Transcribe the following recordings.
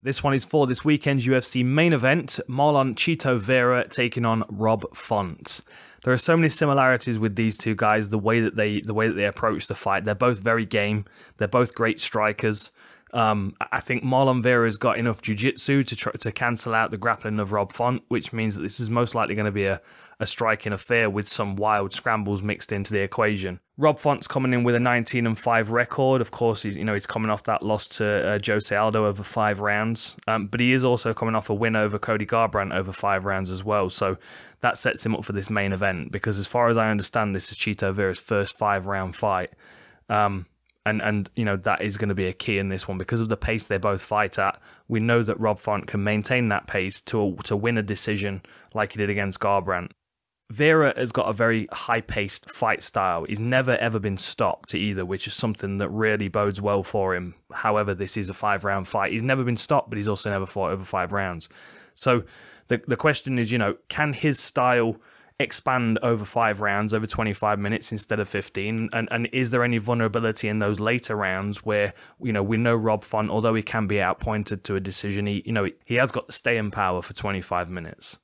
This one is for this weekend's UFC main event, Marlon Chito Vera taking on Rob Font. There are so many similarities with these two guys, the way that they approach the fight. They're both very game. They're both great strikers. I think Marlon Vera's got enough jiu-jitsu to cancel out the grappling of Rob Font, which means that this is most likely going to be a striking affair with some wild scrambles mixed into the equation. Rob Font's coming in with a 19-5 record. Of course, he's coming off that loss to Jose Aldo over 5 rounds, but he is also coming off a win over Cody Garbrandt over 5 rounds as well. So that sets him up for this main event because, as far as I understand, this is Chito Vera's first 5-round fight. And that is going to be a key in this one because of the pace they both fight at. We know that Rob Font can maintain that pace to win a decision like he did against Garbrandt. Vera has got a very high-paced fight style. He's never, ever been stopped either, which is something that really bodes well for him. However, this is a 5-round fight. He's never been stopped, but he's also never fought over 5 rounds. So the question is, can his style expand over 5 rounds, over 25 minutes instead of 15, and is there any vulnerability in those later rounds where we know Rob Font, although he can be outpointed to a decision, he has got the staying power for 25 minutes.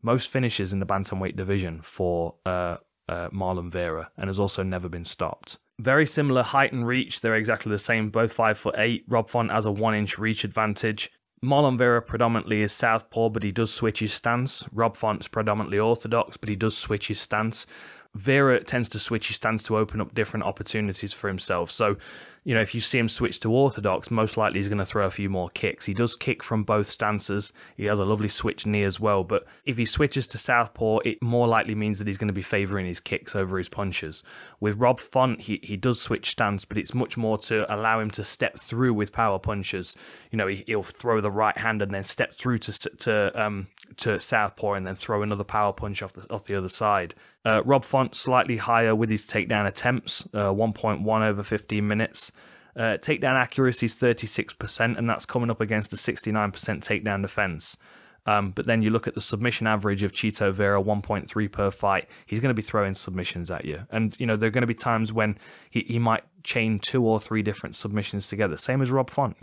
Most finishes in the bantamweight division for Marlon Vera, and has also never been stopped. Very similar height and reach. They're exactly the same, both 5'8". Rob Font has a 1-inch reach advantage. Marlon Vera predominantly is southpaw, but he does switch his stance. Rob Font's predominantly orthodox, but he does switch his stance. Vera tends to switch his stance to open up different opportunities for himself. So, if you see him switch to orthodox, most likely he's going to throw a few more kicks. He does kick from both stances. He has a lovely switch knee as well. But if he switches to southpaw, it more likely means that he's going to be favoring his kicks over his punches. With Rob Font, he does switch stance, but it's much more to allow him to step through with power punches. He'll throw the right hand and then step through to southpaw and then throw another power punch off the other side. Rob Font slightly higher with his takedown attempts, 1.1 over 15 minutes. Takedown accuracy is 36%, and that's coming up against a 69% takedown defense. But then you look at the submission average of Chito Vera, 1.3 per fight. He's going to be throwing submissions at you. And, there are going to be times when he might chain 2 or 3 different submissions together. Same as Rob Font,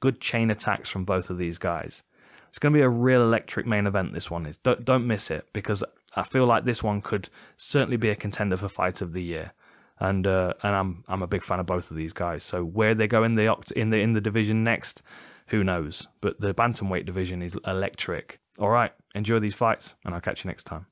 good chain attacks from both of these guys. It's going to be a real electric main event, this one is. Don't miss it, because I feel like this one could certainly be a contender for Fight of the Year, and I'm a big fan of both of these guys. So where they go in the division next, who knows? But the bantamweight division is electric. All right, enjoy these fights, and I'll catch you next time.